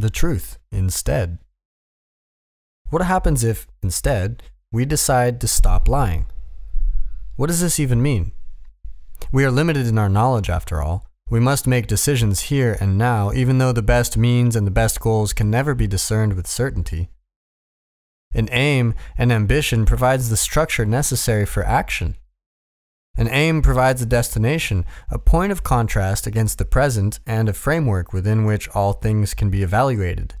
the truth instead. What happens if, instead, we decide to stop lying? What does this even mean? We are limited in our knowledge, after all. We must make decisions here and now, even though the best means and the best goals can never be discerned with certainty. An aim and ambition provides the structure necessary for action. An aim provides a destination, a point of contrast against the present, and a framework within which all things can be evaluated.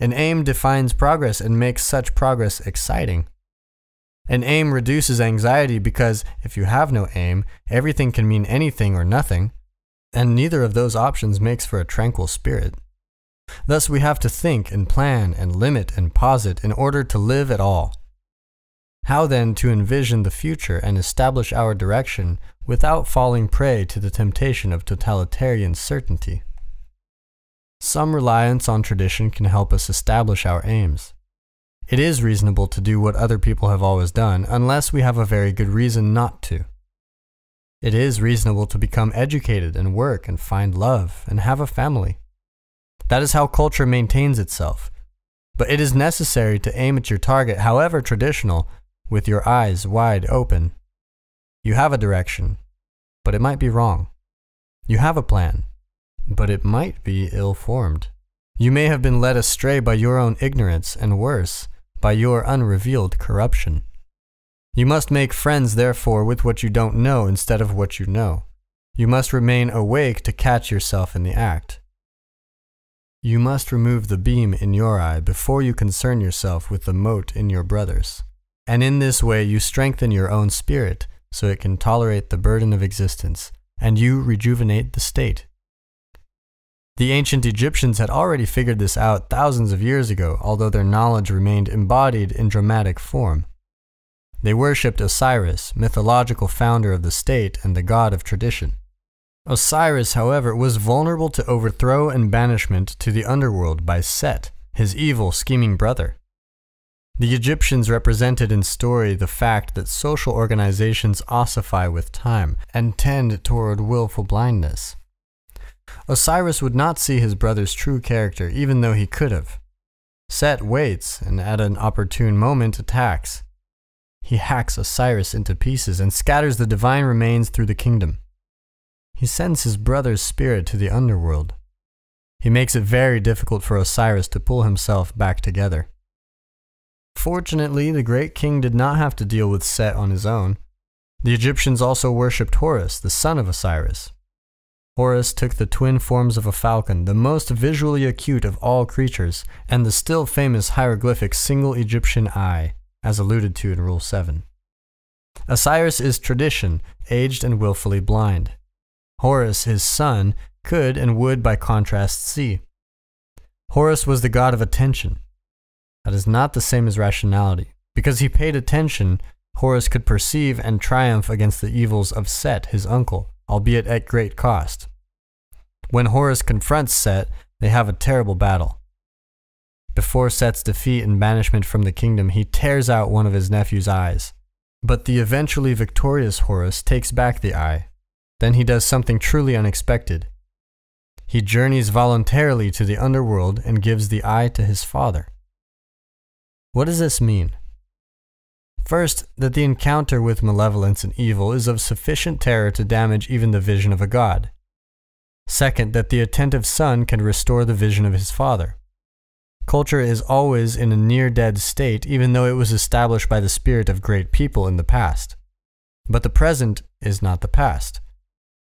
An aim defines progress and makes such progress exciting. An aim reduces anxiety because, if you have no aim, everything can mean anything or nothing, and neither of those options makes for a tranquil spirit. Thus, we have to think and plan and limit and posit in order to live at all. How then to envision the future and establish our direction without falling prey to the temptation of totalitarian certainty? Some reliance on tradition can help us establish our aims. It is reasonable to do what other people have always done, unless we have a very good reason not to. It is reasonable to become educated and work and find love and have a family. That is how culture maintains itself. But it is necessary to aim at your target, however traditional, with your eyes wide open. You have a direction, but it might be wrong. You have a plan, but it might be ill-formed. You may have been led astray by your own ignorance, and worse, by your unrevealed corruption. You must make friends, therefore, with what you don't know instead of what you know. You must remain awake to catch yourself in the act. You must remove the beam in your eye before you concern yourself with the mote in your brother's. And in this way you strengthen your own spirit, so it can tolerate the burden of existence, and you rejuvenate the state. The ancient Egyptians had already figured this out thousands of years ago, although their knowledge remained embodied in dramatic form. They worshipped Osiris, mythological founder of the state and the god of tradition. Osiris, however, was vulnerable to overthrow and banishment to the underworld by Set, his evil, scheming brother. The Egyptians represented in story the fact that social organizations ossify with time and tend toward willful blindness. Osiris would not see his brother's true character, even though he could have. Set waits, and at an opportune moment attacks. He hacks Osiris into pieces and scatters the divine remains through the kingdom. He sends his brother's spirit to the underworld. He makes it very difficult for Osiris to pull himself back together. Fortunately, the great king did not have to deal with Set on his own. The Egyptians also worshipped Horus, the son of Osiris. Horus took the twin forms of a falcon, the most visually acute of all creatures, and the still famous hieroglyphic single Egyptian eye, as alluded to in Rule 7. Osiris is tradition, aged and willfully blind. Horus, his son, could and would by contrast see. Horus was the god of attention. That is not the same as rationality. Because he paid attention, Horus could perceive and triumph against the evils of Set, his uncle, albeit at great cost. When Horus confronts Set, they have a terrible battle. Before Set's defeat and banishment from the kingdom, he tears out one of his nephew's eyes. But the eventually victorious Horus takes back the eye. Then he does something truly unexpected. He journeys voluntarily to the underworld and gives the eye to his father. What does this mean? First, that the encounter with malevolence and evil is of sufficient terror to damage even the vision of a god. Second, that the attentive son can restore the vision of his father. Culture is always in a near-dead state, even though it was established by the spirit of great people in the past. But the present is not the past.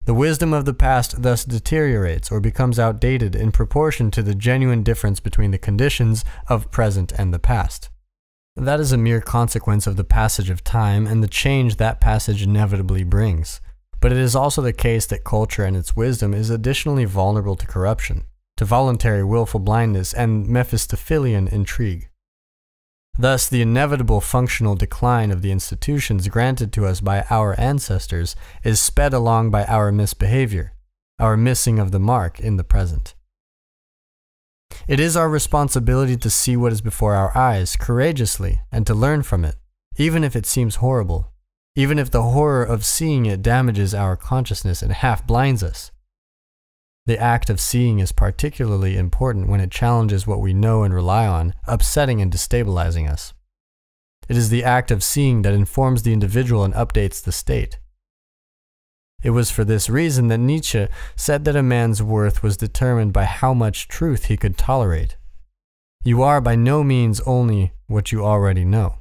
The wisdom of the past thus deteriorates or becomes outdated in proportion to the genuine difference between the conditions of present and the past. That is a mere consequence of the passage of time and the change that passage inevitably brings. But it is also the case that culture and its wisdom is additionally vulnerable to corruption, to voluntary willful blindness and Mephistophelian intrigue. Thus, the inevitable functional decline of the institutions granted to us by our ancestors is sped along by our misbehavior, our missing of the mark in the present. It is our responsibility to see what is before our eyes courageously and to learn from it, even if it seems horrible, even if the horror of seeing it damages our consciousness and half blinds us. The act of seeing is particularly important when it challenges what we know and rely on, upsetting and destabilizing us. It is the act of seeing that informs the individual and updates the state. It was for this reason that Nietzsche said that a man's worth was determined by how much truth he could tolerate. You are by no means only what you already know.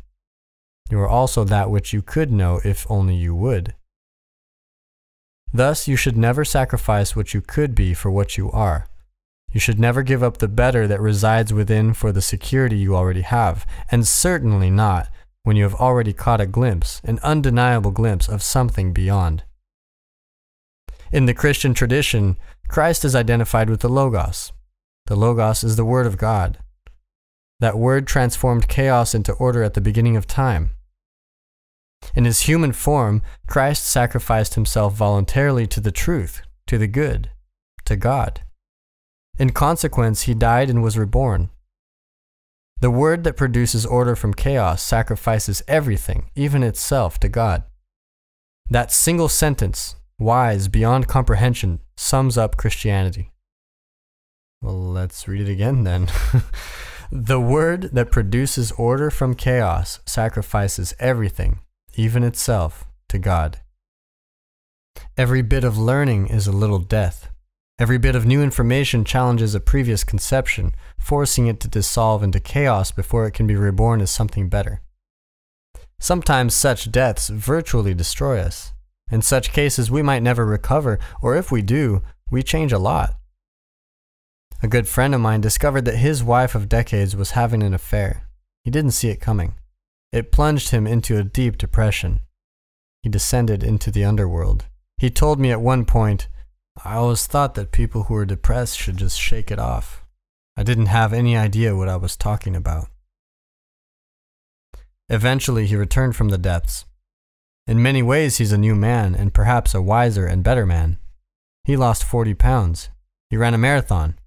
You are also that which you could know if only you would. Thus, you should never sacrifice what you could be for what you are. You should never give up the better that resides within for the security you already have, and certainly not when you have already caught a glimpse, an undeniable glimpse of something beyond. In the Christian tradition, Christ is identified with the Logos. The Logos is the Word of God. That Word transformed chaos into order at the beginning of time. In his human form, Christ sacrificed himself voluntarily to the truth, to the good, to God. In consequence, he died and was reborn. The Word that produces order from chaos sacrifices everything, even itself, to God. That single sentence, wise beyond comprehension, sums up Christianity. Well, let's read it again then. The Word that produces order from chaos sacrifices everything, even itself, to God. Every bit of learning is a little death. Every bit of new information challenges a previous conception, forcing it to dissolve into chaos before it can be reborn as something better. Sometimes such deaths virtually destroy us. In such cases, we might never recover, or if we do, we change a lot. A good friend of mine discovered that his wife of decades was having an affair. He didn't see it coming. It plunged him into a deep depression. He descended into the underworld. He told me at one point, "I always thought that people who were depressed should just shake it off. I didn't have any idea what I was talking about." Eventually, he returned from the depths. In many ways, he's a new man, and perhaps a wiser and better man. He lost 40 pounds. He ran a marathon.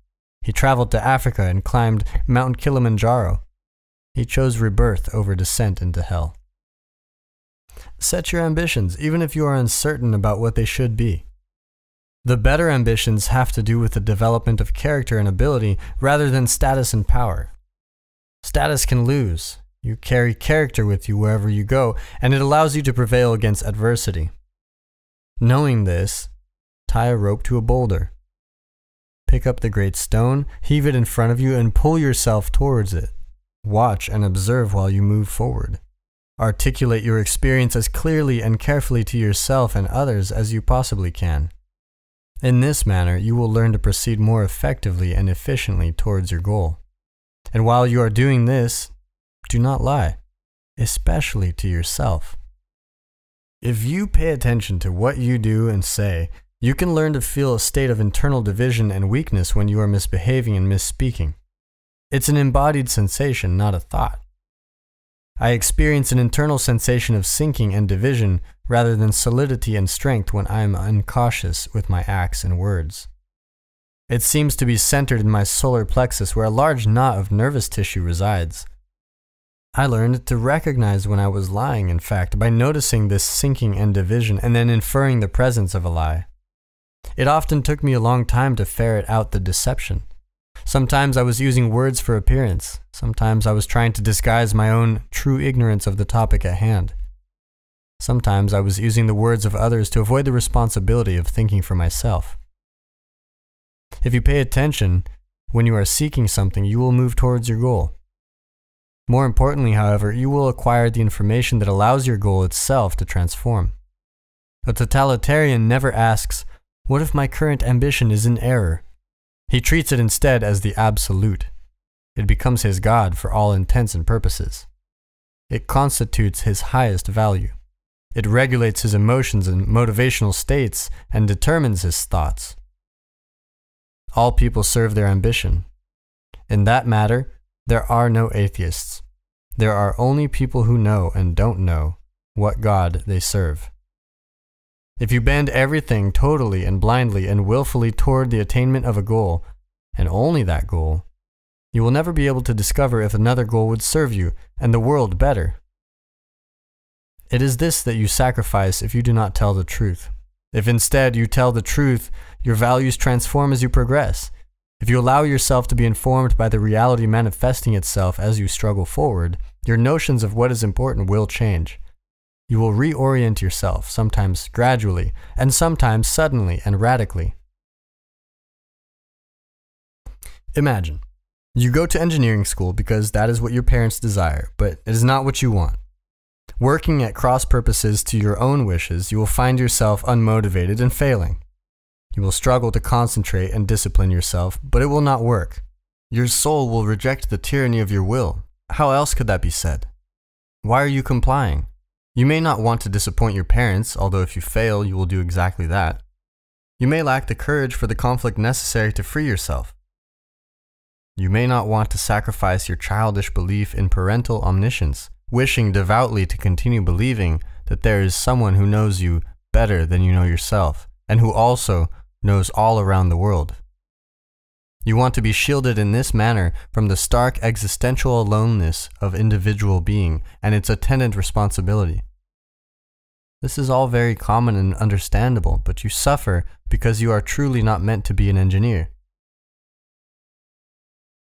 He traveled to Africa and climbed Mount Kilimanjaro. He chose rebirth over descent into hell. Set your ambitions, even if you are uncertain about what they should be. The better ambitions have to do with the development of character and ability rather than status and power. Status can lose. You carry character with you wherever you go, and it allows you to prevail against adversity. Knowing this, tie a rope to a boulder. Pick up the great stone, heave it in front of you, and pull yourself towards it. Watch and observe while you move forward. Articulate your experience as clearly and carefully to yourself and others as you possibly can. In this manner, you will learn to proceed more effectively and efficiently towards your goal. And while you are doing this, do not lie, especially to yourself. If you pay attention to what you do and say, you can learn to feel a state of internal division and weakness when you are misbehaving and misspeaking. It's an embodied sensation, not a thought. I experience an internal sensation of sinking and division rather than solidity and strength when I am incautious with my acts and words. It seems to be centered in my solar plexus where a large knot of nervous tissue resides. I learned to recognize when I was lying, in fact, by noticing this sinking and division and then inferring the presence of a lie. It often took me a long time to ferret out the deception. Sometimes I was using words for appearance. Sometimes I was trying to disguise my own true ignorance of the topic at hand. Sometimes I was using the words of others to avoid the responsibility of thinking for myself. If you pay attention, when you are seeking something, you will move towards your goal. More importantly, however, you will acquire the information that allows your goal itself to transform. A totalitarian never asks, "What if my current ambition is in error?" He treats it instead as the absolute. It becomes his God for all intents and purposes. It constitutes his highest value. It regulates his emotions and motivational states and determines his thoughts. All people serve their ambition. In that matter, there are no atheists. There are only people who know and don't know what God they serve. If you bend everything totally and blindly and willfully toward the attainment of a goal, and only that goal, you will never be able to discover if another goal would serve you and the world better. It is this that you sacrifice if you do not tell the truth, If instead you tell the truth, your values transform as you progress. If you allow yourself to be informed by the reality manifesting itself as you struggle forward, your notions of what is important will change. You will reorient yourself, sometimes gradually, and sometimes suddenly and radically. Imagine, you go to engineering school because that is what your parents desire, but it is not what you want. Working at cross-purposes to your own wishes, you will find yourself unmotivated and failing. You will struggle to concentrate and discipline yourself, but it will not work. Your soul will reject the tyranny of your will. How else could that be said? Why are you complying? You may not want to disappoint your parents, although if you fail, you will do exactly that. You may lack the courage for the conflict necessary to free yourself. You may not want to sacrifice your childish belief in parental omniscience, wishing devoutly to continue believing that there is someone who knows you better than you know yourself, and who also knows all around the world. You want to be shielded in this manner from the stark existential aloneness of individual being and its attendant responsibility. This is all very common and understandable, but you suffer because you are truly not meant to be an engineer.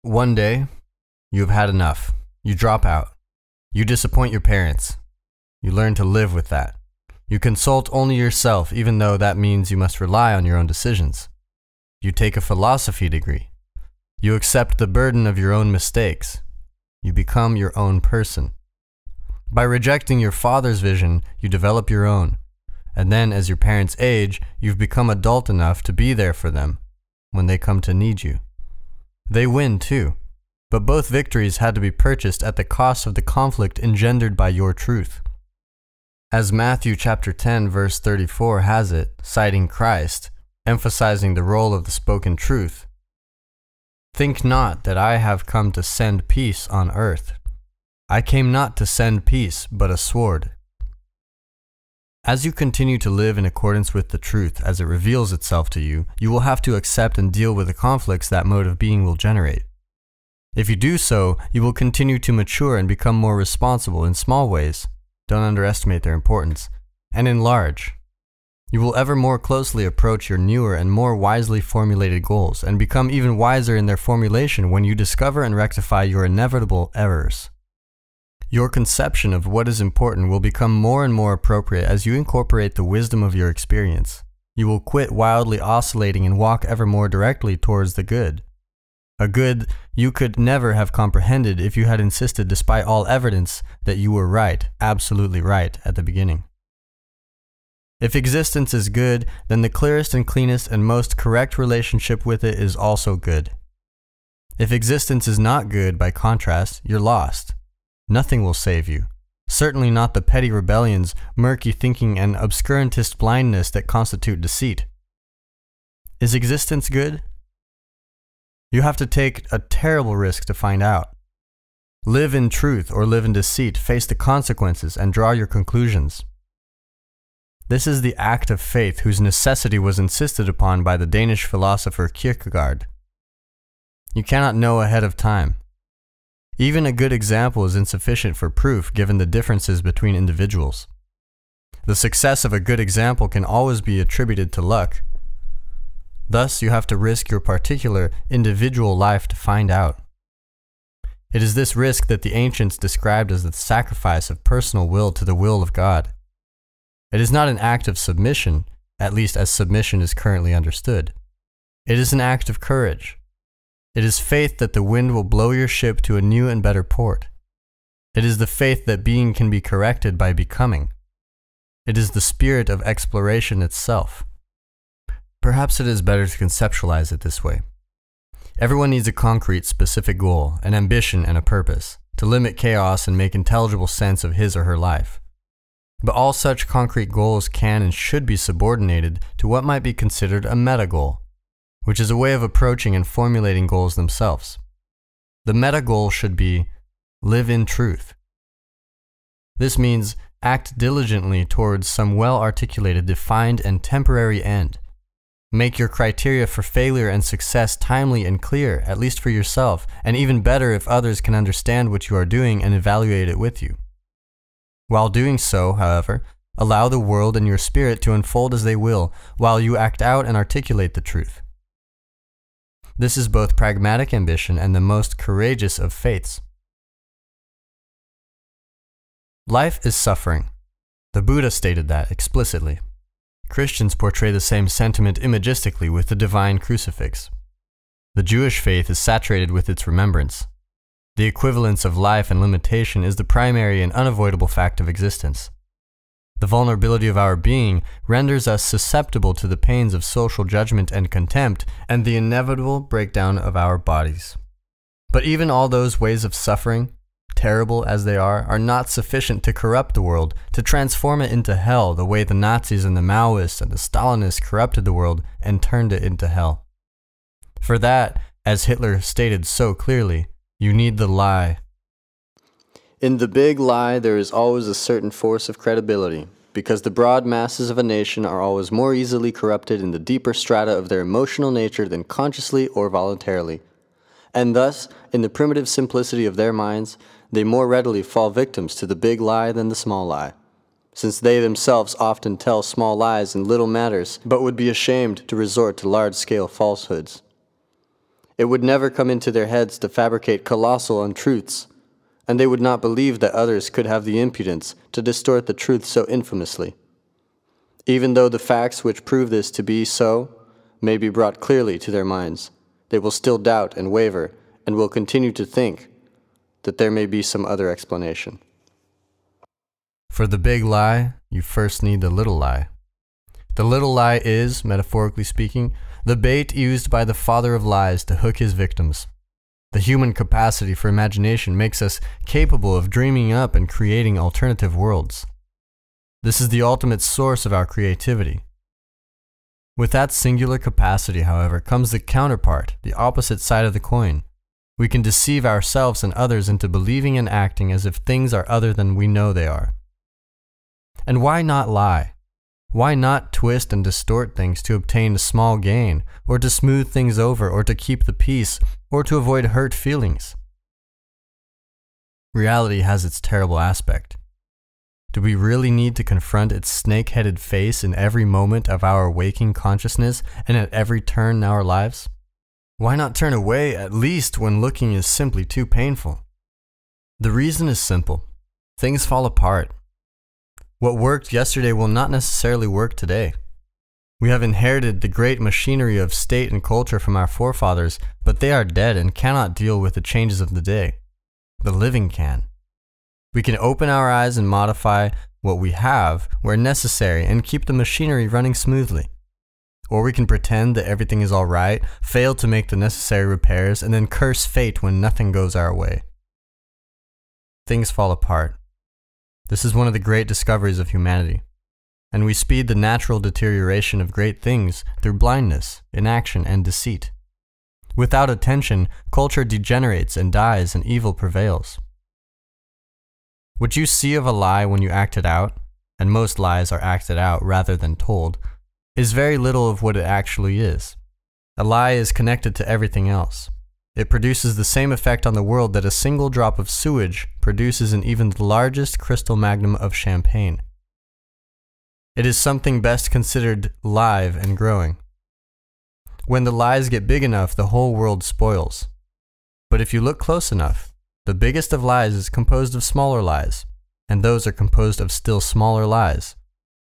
One day, you have had enough. You drop out. You disappoint your parents. You learn to live with that. You consult only yourself, even though that means you must rely on your own decisions. You take a philosophy degree. You accept the burden of your own mistakes. You become your own person. By rejecting your father's vision, you develop your own. And then, as your parents age, you've become adult enough to be there for them when they come to need you. They win, too. But both victories had to be purchased at the cost of the conflict engendered by your truth. As Matthew chapter 10 verse 34 has it, citing Christ, emphasizing the role of the spoken truth, "Think not that I have come to send peace on earth. I came not to send peace, but a sword." As you continue to live in accordance with the truth as it reveals itself to you, you will have to accept and deal with the conflicts that mode of being will generate. If you do so, you will continue to mature and become more responsible in small ways. Don't underestimate their importance. And enlarge. You will ever more closely approach your newer and more wisely formulated goals, and become even wiser in their formulation when you discover and rectify your inevitable errors. Your conception of what is important will become more and more appropriate as you incorporate the wisdom of your experience. You will quit wildly oscillating and walk ever more directly towards the good. A good you could never have comprehended if you had insisted, despite all evidence, that you were right, absolutely right, at the beginning. If existence is good, then the clearest and cleanest and most correct relationship with it is also good. If existence is not good, by contrast, you're lost. Nothing will save you. Certainly not the petty rebellions, murky thinking, and obscurantist blindness that constitute deceit. Is existence good? You have to take a terrible risk to find out. Live in truth or live in deceit, face the consequences, and draw your conclusions. This is the act of faith whose necessity was insisted upon by the Danish philosopher Kierkegaard. You cannot know ahead of time. Even a good example is insufficient for proof given the differences between individuals. The success of a good example can always be attributed to luck. Thus, you have to risk your particular, individual life to find out. It is this risk that the ancients described as the sacrifice of personal will to the will of God. It is not an act of submission, at least as submission is currently understood. It is an act of courage. It is faith that the wind will blow your ship to a new and better port. It is the faith that being can be corrected by becoming. It is the spirit of exploration itself. Perhaps it is better to conceptualize it this way. Everyone needs a concrete, specific goal, an ambition, and a purpose, to limit chaos and make intelligible sense of his or her life. But all such concrete goals can and should be subordinated to what might be considered a meta-goal, which is a way of approaching and formulating goals themselves. The meta-goal should be, live in truth. This means, act diligently towards some well-articulated, defined, and temporary end. Make your criteria for failure and success timely and clear, at least for yourself, and even better if others can understand what you are doing and evaluate it with you. While doing so, however, Allow the world and your spirit to unfold as they will, while you act out and articulate the truth. This is both pragmatic ambition and the most courageous of faiths. Life is suffering. The Buddha stated that explicitly. Christians portray the same sentiment imagistically with the divine crucifix. The Jewish faith is saturated with its remembrance. The equivalence of life and limitation is the primary and unavoidable fact of existence. The vulnerability of our being renders us susceptible to the pains of social judgment and contempt and the inevitable breakdown of our bodies. But even all those ways of suffering, terrible as they are not sufficient to corrupt the world, to transform it into hell the way the Nazis and the Maoists and the Stalinists corrupted the world and turned it into hell. For that, as Hitler stated so clearly, you need the lie. In the big lie, there is always a certain force of credibility, because the broad masses of a nation are always more easily corrupted in the deeper strata of their emotional nature than consciously or voluntarily. And thus, in the primitive simplicity of their minds, they more readily fall victims to the big lie than the small lie, since they themselves often tell small lies in little matters, but would be ashamed to resort to large-scale falsehoods. It would never come into their heads to fabricate colossal untruths, and they would not believe that others could have the impudence to distort the truth so infamously. Even though the facts which prove this to be so may be brought clearly to their minds, they will still doubt and waver, and will continue to think that there may be some other explanation. For the big lie, you first need the little lie. The little lie is, metaphorically speaking, the bait used by the father of lies to hook his victims. The human capacity for imagination makes us capable of dreaming up and creating alternative worlds. This is the ultimate source of our creativity. With that singular capacity, however, comes the counterpart, the opposite side of the coin. We can deceive ourselves and others into believing and acting as if things are other than we know they are. And why not lie? Why not twist and distort things to obtain a small gain, or to smooth things over, or to keep the peace, or to avoid hurt feelings? Reality has its terrible aspect. Do we really need to confront its snake-headed face in every moment of our waking consciousness and at every turn in our lives? Why not turn away, at least when looking is simply too painful? The reason is simple. Things fall apart. What worked yesterday will not necessarily work today. We have inherited the great machinery of state and culture from our forefathers, but they are dead and cannot deal with the changes of the day. The living can. We can open our eyes and modify what we have where necessary and keep the machinery running smoothly. Or we can pretend that everything is alright, fail to make the necessary repairs, and then curse fate when nothing goes our way. Things fall apart. This is one of the great discoveries of humanity. And we speed the natural deterioration of great things through blindness, inaction, and deceit. Without attention, culture degenerates and dies, and evil prevails. What you see of a lie when you act it out, and most lies are acted out rather than told, is very little of what it actually is. A lie is connected to everything else. It produces the same effect on the world that a single drop of sewage produces in even the largest crystal magnum of champagne. It is something best considered live and growing. When the lies get big enough, the whole world spoils. But if you look close enough, the biggest of lies is composed of smaller lies, and those are composed of still smaller lies,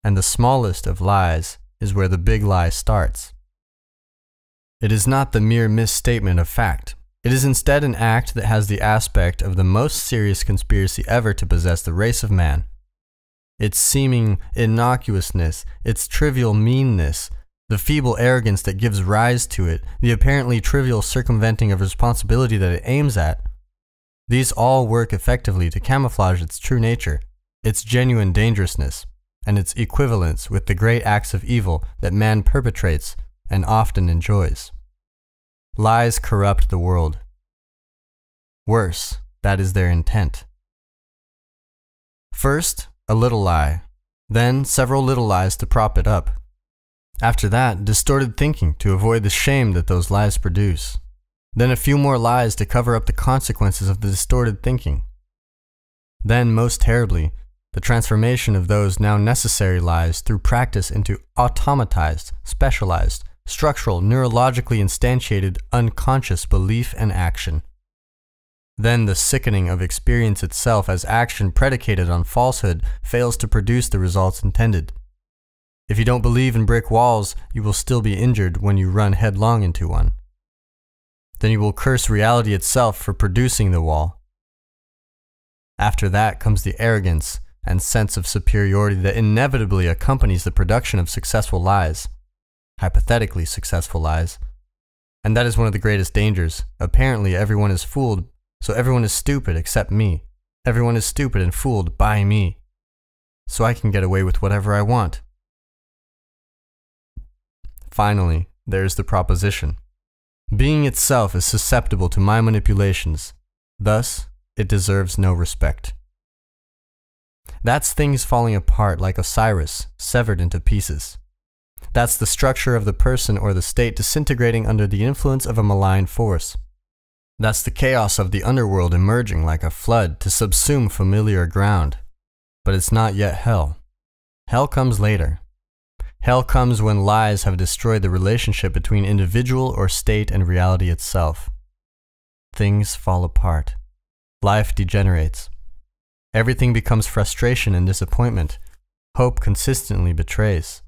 and the smallest of lies is where the big lie starts. It is not the mere misstatement of fact. It is instead an act that has the aspect of the most serious conspiracy ever to possess the race of man. Its seeming innocuousness, its trivial meanness, the feeble arrogance that gives rise to it, the apparently trivial circumventing of responsibility that it aims at, these all work effectively to camouflage its true nature, its genuine dangerousness, and its equivalence with the great acts of evil that man perpetrates and often enjoys. Lies corrupt the world. Worse, that is their intent. First, a little lie, then several little lies to prop it up. After that, distorted thinking to avoid the shame that those lies produce. Then a few more lies to cover up the consequences of the distorted thinking. Then, most terribly, The transformation of those now necessary lies through practice into automatized, specialized, structural, neurologically instantiated, unconscious belief and action. Then the sickening of experience itself as action predicated on falsehood fails to produce the results intended. If you don't believe in brick walls, you will still be injured when you run headlong into one. Then you will curse reality itself for producing the wall. After that comes the arrogance and sense of superiority that inevitably accompanies the production of successful lies, hypothetically successful lies. And that is one of the greatest dangers. Apparently everyone is fooled, so everyone is stupid except me. Everyone is stupid and fooled by me. So I can get away with whatever I want. Finally, there is the proposition. Being itself is susceptible to my manipulations. Thus, it deserves no respect. That's things falling apart like Osiris, severed into pieces. That's the structure of the person or the state disintegrating under the influence of a malign force. That's the chaos of the underworld emerging like a flood to subsume familiar ground. But it's not yet hell. Hell comes later. Hell comes when lies have destroyed the relationship between individual or state and reality itself. Things fall apart. Life degenerates. Everything becomes frustration and disappointment. Hope consistently betrays.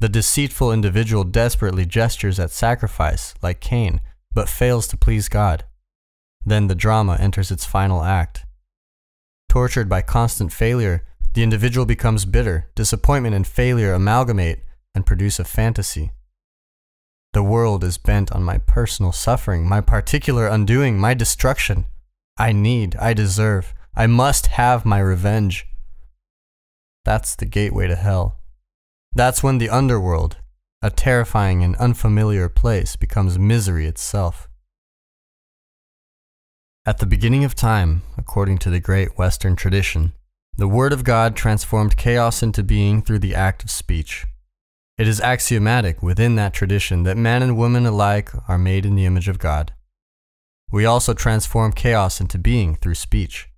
The deceitful individual desperately gestures at sacrifice, like Cain, but fails to please God. Then the drama enters its final act. Tortured by constant failure, the individual becomes bitter. Disappointment and failure amalgamate and produce a fantasy. The world is bent on my personal suffering, my particular undoing, my destruction. I need, I deserve, I must have my revenge. That's the gateway to hell. That's when the underworld, a terrifying and unfamiliar place, becomes misery itself. At the beginning of time, according to the great Western tradition, the Word of God transformed chaos into being through the act of speech. It is axiomatic within that tradition that man and woman alike are made in the image of God. We also transform chaos into being through speech.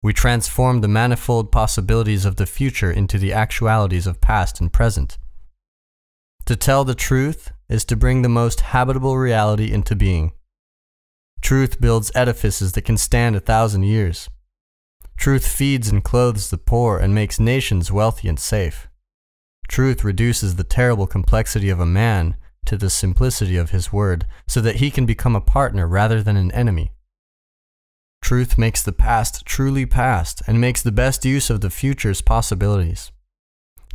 We transform the manifold possibilities of the future into the actualities of past and present. To tell the truth is to bring the most habitable reality into being. Truth builds edifices that can stand 1,000 years. Truth feeds and clothes the poor and makes nations wealthy and safe. Truth reduces the terrible complexity of a man to the simplicity of his word, so that he can become a partner rather than an enemy. Truth makes the past truly past and makes the best use of the future's possibilities.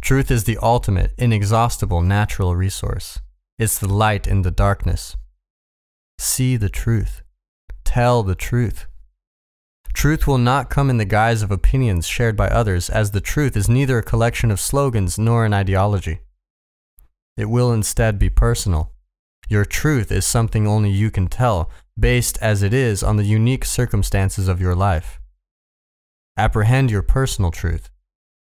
Truth is the ultimate, inexhaustible natural resource. It's the light in the darkness. See the truth. Tell the truth. Truth will not come in the guise of opinions shared by others, as the truth is neither a collection of slogans nor an ideology. It will instead be personal. Your truth is something only you can tell, based as it is on the unique circumstances of your life. Apprehend your personal truth.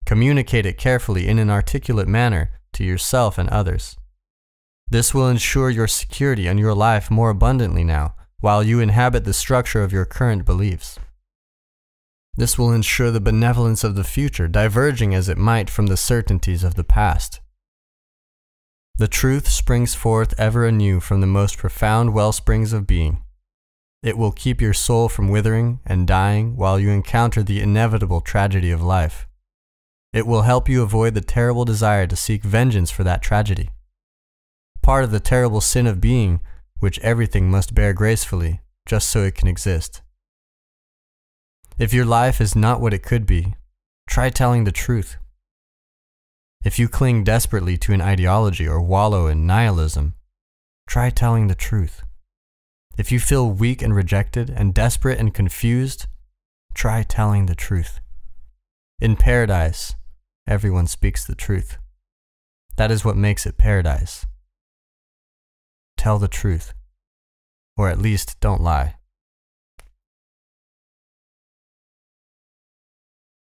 Communicate it carefully in an articulate manner to yourself and others. This will ensure your security and your life more abundantly now, while you inhabit the structure of your current beliefs. This will ensure the benevolence of the future, diverging as it might from the certainties of the past. The truth springs forth ever anew from the most profound wellsprings of being. It will keep your soul from withering and dying while you encounter the inevitable tragedy of life. It will help you avoid the terrible desire to seek vengeance for that tragedy. Part of the terrible sin of being, which everything must bear gracefully, just so it can exist. If your life is not what it could be, try telling the truth. If you cling desperately to an ideology or wallow in nihilism, try telling the truth. If you feel weak and rejected and desperate and confused, try telling the truth. In paradise, everyone speaks the truth. That is what makes it paradise. Tell the truth, or at least don't lie.